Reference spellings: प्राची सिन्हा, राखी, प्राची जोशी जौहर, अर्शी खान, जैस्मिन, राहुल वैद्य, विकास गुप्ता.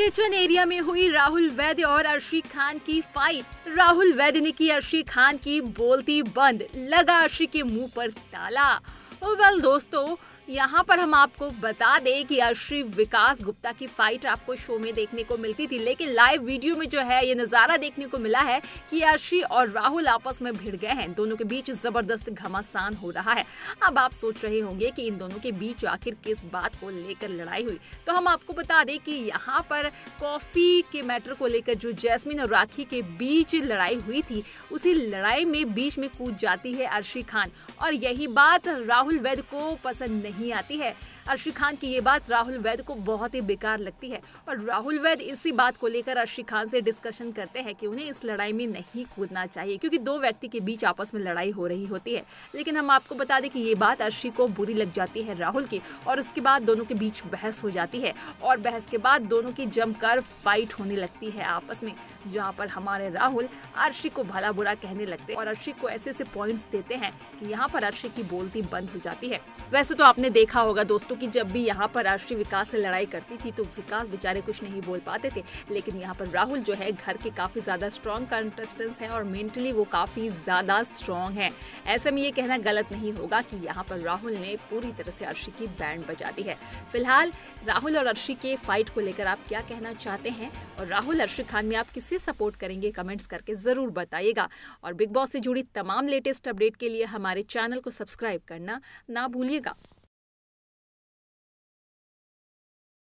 Kitchen area में हुई राहुल वैद्य और अर्शी खान की फाइट। राहुल वैद्य ने की अर्शी खान की बोलती बंद, लगा अर्शी के मुंह पर ताला। वेल दोस्तों, यहाँ पर हम आपको बता दें कि अर्शी विकास गुप्ता की फाइट आपको शो में देखने को मिलती थी, लेकिन लाइव वीडियो में जो है ये नज़ारा देखने को मिला है कि अर्शी और राहुल आपस में भिड़ गए हैं। दोनों के बीच ज़बरदस्त घमासान हो रहा है। अब आप सोच रहे होंगे कि इन दोनों के बीच आखिर किस बात को लेकर लड़ाई हुई, तो हम आपको बता दें कि यहाँ पर कॉफ़ी के मैटर को लेकर जो जैस्मिन और राखी के बीच लड़ाई हुई थी, उसी लड़ाई में बीच में कूद जाती है अर्शी खान, और यही बात राहुल वैद्य को पसंद नहीं आती है। अर्शी खान की ये बात राहुल वैद्य को बहुत ही बेकार लगती है, और राहुल वैद्य इसी बात को लेकर अर्शी खान से डिस्कशन करते हैं कि उन्हें इस लड़ाई में नहीं कूदना चाहिए, क्योंकि दो व्यक्ति के बीच आपस में लड़ाई हो रही होती है। लेकिन हम आपको बता दें कि ये बात अर्शी को बुरी लग जाती है राहुल की, और उसके बाद दोनों के बीच बहस हो जाती है, और बहस के बाद दोनों की जमकर फाइट होने लगती है आपस में, जहाँ पर हमारे राहुल अर्शी को भला बुरा कहने लगते हैं और अर्शी को ऐसे ऐसे पॉइंट्स देते हैं कि यहाँ पर अर्शी की बोलती बंद हो जाती है। वैसे तो आपने देखा होगा दोस्तों कि जब भी यहाँ पर अर्शी विकास से लड़ाई करती थी तो विकास बेचारे कुछ नहीं बोल पाते थे, लेकिन यहाँ पर राहुल जो है घर के काफ़ी ज़्यादा स्ट्रॉन्ग कंटेस्टेंट्स हैं और मेंटली वो काफ़ी ज़्यादा स्ट्रॉन्ग हैं। ऐसे में ये कहना गलत नहीं होगा कि यहाँ पर राहुल ने पूरी तरह से अर्शी की बैंड बजा दी है। फिलहाल राहुल और अर्शी के फाइट को लेकर आप क्या कहना चाहते हैं, और राहुल अर्शी खान में आप किसे सपोर्ट करेंगे, कमेंट्स करके ज़रूर बताइएगा। और बिग बॉस से जुड़ी तमाम लेटेस्ट अपडेट के लिए हमारे चैनल को सब्सक्राइब करना ना भूलिएगा।